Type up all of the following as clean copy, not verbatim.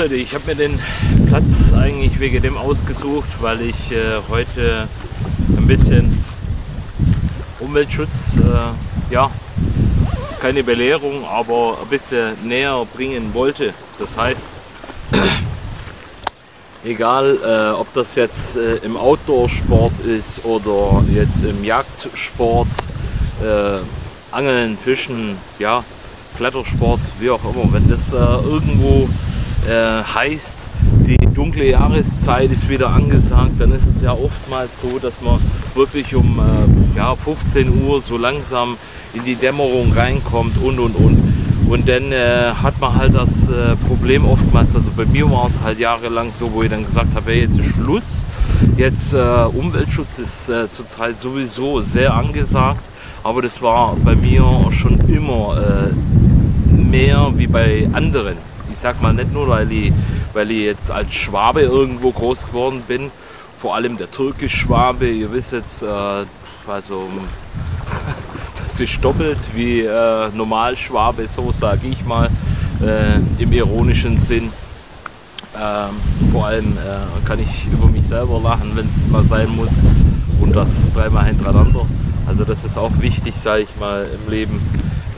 Holiday. Ich habe mir den Platz eigentlich wegen dem ausgesucht, weil ich heute ein bisschen Umweltschutz, ja, keine Belehrung, aber ein bisschen näher bringen wollte. Das heißt, egal ob das jetzt im Outdoor-Sport ist oder jetzt im Jagdsport, Angeln, Fischen, ja, Klettersport, wie auch immer, wenn das irgendwo heißt, die dunkle Jahreszeit ist wieder angesagt, dann ist es ja oftmals so, dass man wirklich um ja, 15 Uhr so langsam in die Dämmerung reinkommt und. Und dann hat man halt das Problem oftmals, also bei mir war es halt jahrelang so, wo ich dann gesagt habe, hey, jetzt ist Schluss, jetzt Umweltschutz ist zurzeit sowieso sehr angesagt, aber das war bei mir schon immer mehr wie bei anderen. Ich sag mal nicht nur, weil ich jetzt als Schwabe irgendwo groß geworden bin, vor allem der Türkisch-Schwabe, ihr wisst jetzt, also das ist doppelt wie Normalschwabe, so sage ich mal, im ironischen Sinn. Vor allem kann ich über mich selber lachen, wenn es mal sein muss, und das dreimal hintereinander. Also das ist auch wichtig, sage ich mal, im Leben,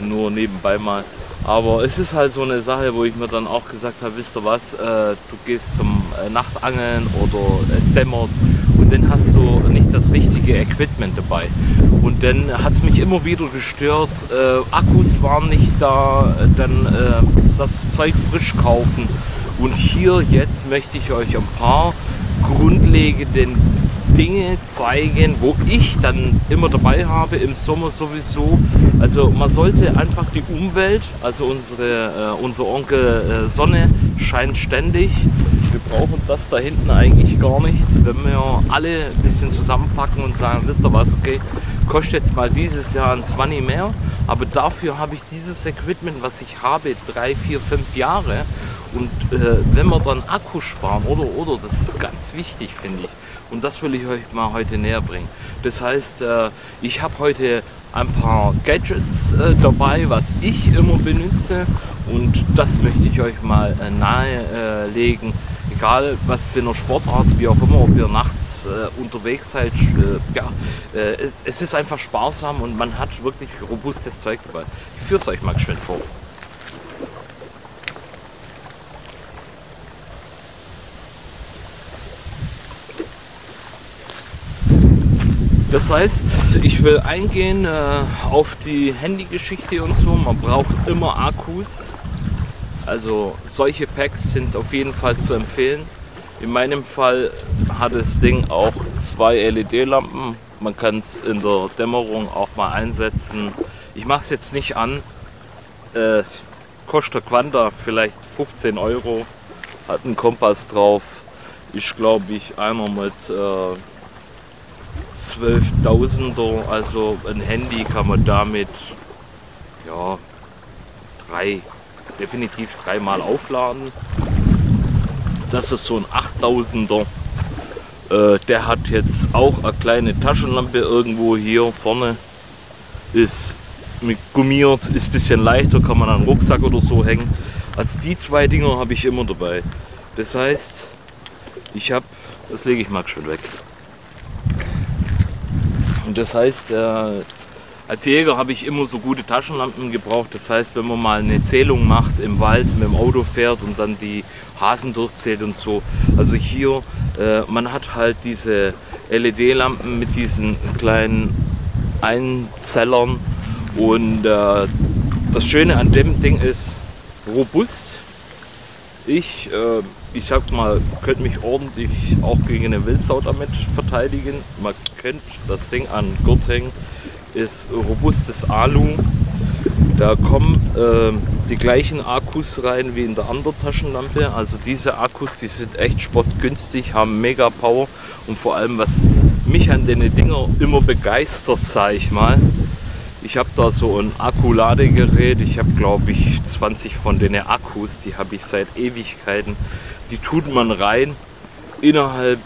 nur nebenbei mal. Aber es ist halt so eine Sache, wo ich mir dann auch gesagt habe, wisst ihr was, du gehst zum Nachtangeln oder es dämmert und dann hast du nicht das richtige Equipment dabei. Und dann hat es mich immer wieder gestört, Akkus waren nicht da, dann das Zeug frisch kaufen. Und hier jetzt möchte ich euch ein paar grundlegende Dinge zeigen, wo ich dann immer dabei habe, im Sommer sowieso. Also man sollte einfach die Umwelt, also unser Onkel Sonne scheint ständig. Wir brauchen das da hinten eigentlich gar nicht, wenn wir alle ein bisschen zusammenpacken und sagen, wisst ihr was, okay, kostet jetzt mal dieses Jahr ein 20 mehr, aber dafür habe ich dieses Equipment, was ich habe, 3, 4, 5 Jahre. Und wenn wir dann Akku sparen, oder, das ist ganz wichtig, finde ich. Und das will ich euch mal heute näher bringen. Das heißt, ich habe heute ein paar Gadgets dabei, was ich immer benutze. Und das möchte ich euch mal nahe legen. Egal, was für eine Sportart, wie auch immer, ob ihr nachts unterwegs seid, ja, es ist einfach sparsam und man hat wirklich robustes Zeug dabei. Ich führe es euch mal geschwind vor. Das heißt, ich will eingehen auf die Handygeschichte und so. Man braucht immer Akkus. Also solche Packs sind auf jeden Fall zu empfehlen. In meinem Fall hat das Ding auch 2 LED-Lampen. Man kann es in der Dämmerung auch mal einsetzen. Ich mache es jetzt nicht an. Kostet Quanta vielleicht 15 Euro. Hat einen Kompass drauf. Ich glaube, ich einer mit 12.000er, also ein Handy kann man damit, ja, definitiv dreimal aufladen. Das ist so ein 8.000er, der hat jetzt auch eine kleine Taschenlampe irgendwo hier vorne, ist mit gummiert, ist ein bisschen leichter, kann man an einen Rucksack oder so hängen. Also die 2 Dinger habe ich immer dabei. Das heißt, ich habe, das lege ich mal schon weg. Und das heißt, als Jäger habe ich immer so gute Taschenlampen gebraucht. Das heißt, wenn man mal eine Zählung macht im Wald, mit dem Auto fährt und dann die Hasen durchzählt und so. Also hier, man hat halt diese LED-Lampen mit diesen kleinen Einzellern. Und das Schöne an dem Ding ist, robust. Ich sag mal, könnte mich ordentlich auch gegen eine Wildsau damit verteidigen. Man kennt das Ding an Gurt hängen, ist robustes Alu. Da kommen die gleichen Akkus rein wie in der anderen Taschenlampe. Also diese Akkus, die sind echt spottgünstig, haben mega Power. Und vor allem, was mich an den Dinger immer begeistert, sage ich mal, ich habe da so ein Akkuladegerät, ich habe glaube ich 20 von den Akkus, die habe ich seit Ewigkeiten. Die tut man rein, innerhalb,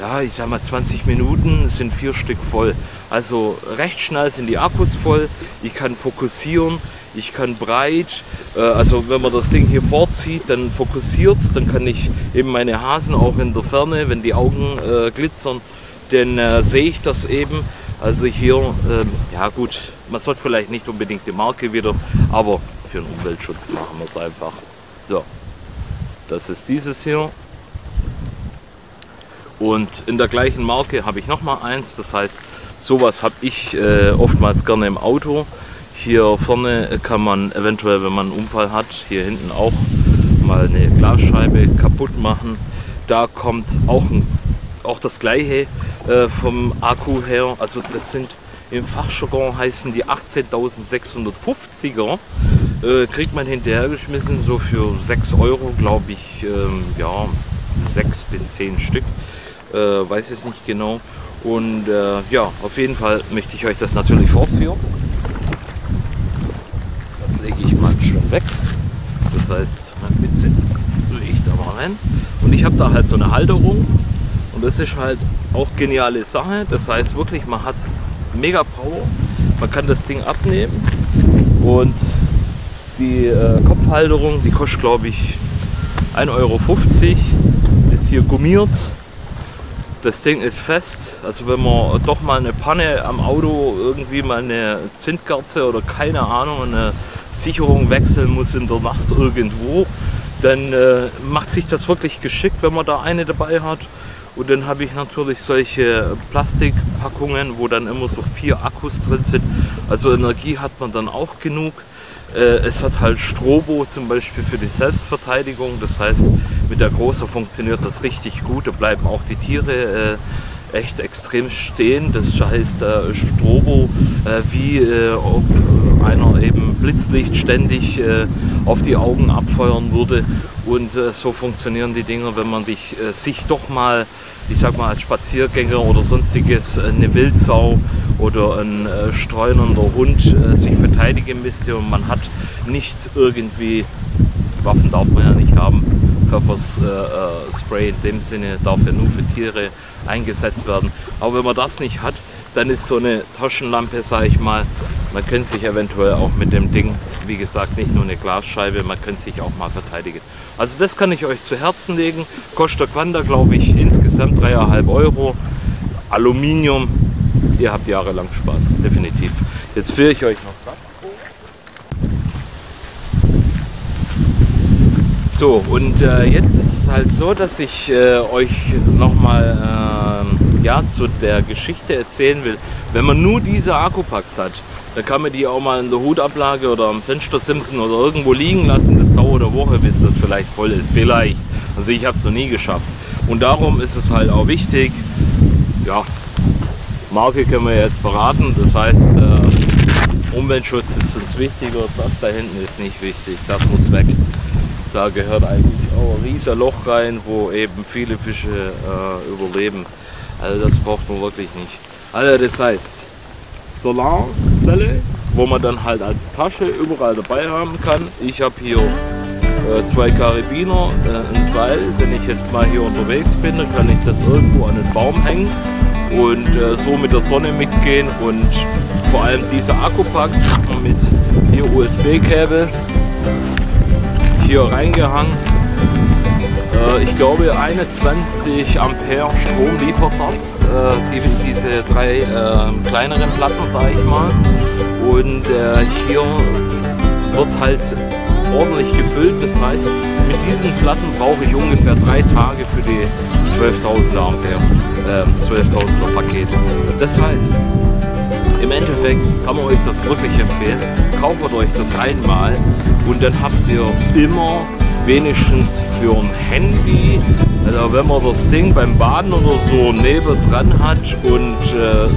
ja ich sag mal 20 Minuten sind 4 Stück voll. Also recht schnell sind die Akkus voll, ich kann fokussieren, ich kann breit, also wenn man das Ding hier vorzieht, dann fokussiert es, dann kann ich eben meine Hasen auch in der Ferne, wenn die Augen glitzern, dann sehe ich das eben. Also hier, ja gut, man sollte vielleicht nicht unbedingt die Marke wieder, aber für den Umweltschutz machen wir es einfach. So, das ist dieses hier. Und in der gleichen Marke habe ich nochmal eins, das heißt, sowas habe ich oftmals gerne im Auto. Hier vorne kann man eventuell, wenn man einen Unfall hat, hier hinten auch mal eine Glasscheibe kaputt machen. Da kommt auch das gleiche vom Akku her. Also das sind, im Fachjargon heißen die 18.650er. Kriegt man hinterhergeschmissen, so für 6 Euro, glaube ich, ja, 6 bis 10 Stück. Weiß es nicht genau. Und ja, auf jeden Fall möchte ich euch das natürlich vorführen. Das lege ich mal schön weg. Das heißt, mein Mütze lege ich da mal rein. Und ich habe da halt so eine Halterung. Und das ist halt auch geniale Sache. Das heißt wirklich, man hat mega Power. Man kann das Ding abnehmen. Und die Kopfhalterung, die kostet, glaube ich, 1,50 Euro. Ist hier gummiert. Das Ding ist fest, also wenn man doch mal eine Panne am Auto, irgendwie mal eine Zündkerze oder keine Ahnung, eine Sicherung wechseln muss in der Nacht irgendwo, dann macht sich das wirklich geschickt, wenn man da eine dabei hat. Und dann habe ich natürlich solche Plastikpackungen, wo dann immer so 4 Akkus drin sind, also Energie hat man dann auch genug. Es hat halt Strobo zum Beispiel für die Selbstverteidigung, das heißt mit der Großer funktioniert das richtig gut, da bleiben auch die Tiere echt extrem stehen, das heißt Strobo, wie ob einer eben Blitzlicht ständig auf die Augen abfeuern würde, und so funktionieren die Dinger, wenn man sich doch mal, ich sag mal als Spaziergänger oder sonstiges, eine Wildsau oder ein streunender Hund sich verteidigen müsste und man hat nicht irgendwie, Waffen darf man ja nicht haben, Pfefferspray in dem Sinne darf ja nur für Tiere eingesetzt werden, aber wenn man das nicht hat, dann ist so eine Taschenlampe, sage ich mal, man könnte sich eventuell auch mit dem Ding, wie gesagt, nicht nur eine Glasscheibe, man könnte sich auch mal verteidigen. Also das kann ich euch zu Herzen legen, kostet der Quander, glaube ich, insgesamt 3,5 Euro, Aluminium, ihr habt jahrelang Spaß, definitiv. Jetzt führe ich euch noch Platz. So, und jetzt ist es halt so, dass ich euch nochmal ja, zu der Geschichte erzählen will. Wenn man nur diese Akkupacks hat, dann kann man die auch mal in der Hutablage oder am Fenstersimsen oder irgendwo liegen lassen. Das dauert eine Woche, bis das vielleicht voll ist. Vielleicht. Also ich habe es noch nie geschafft. Und darum ist es halt auch wichtig, ja, Marke können wir jetzt verraten, das heißt Umweltschutz ist uns wichtiger, das da hinten ist nicht wichtig, das muss weg. Da gehört eigentlich auch ein riesiges Loch rein, wo eben viele Fische überleben. Also das braucht man wirklich nicht. Also das heißt, Solarzelle, wo man dann halt als Tasche überall dabei haben kann. Ich habe hier 2 Karabiner, ein Seil. Wenn ich jetzt mal hier unterwegs bin, dann kann ich das irgendwo an den Baum hängen und so mit der Sonne mitgehen. Und vor allem diese Akkupacks macht man mit hier USB-Kabel hier reingehangen. Ich glaube 21 Ampere Strom liefert das, diese 3 kleineren Platten, sage ich mal. Und hier wird es halt ordentlich gefüllt, das heißt mit diesen Platten brauche ich ungefähr 3 Tage für die 12.000er Ampere, 12.000er Paket. Das heißt, im Endeffekt kann man euch das wirklich empfehlen, kauft euch das einmal und dann habt ihr immer wenigstens für ein Handy, also wenn man das Ding beim Baden oder so nebendran hat und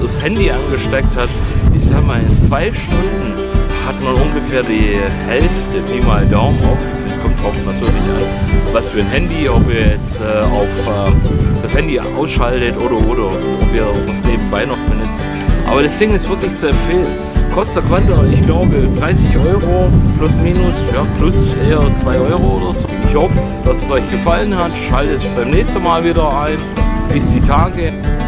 das Handy angesteckt hat, ich sag mal in 2 Stunden hat man ungefähr die Hälfte, Pi mal Daumen aufgefüllt, kommt drauf natürlich an, was für ein Handy, ob ihr jetzt auf das Handy ausschaltet oder ob ihr das nebenbei noch benutzt. Aber das Ding ist wirklich zu empfehlen. Kostet Quanta, ich glaube 30 Euro plus minus, ja plus eher 2 Euro oder so. Ich hoffe, dass es euch gefallen hat. Schaltet beim nächsten Mal wieder ein. Bis die Tage.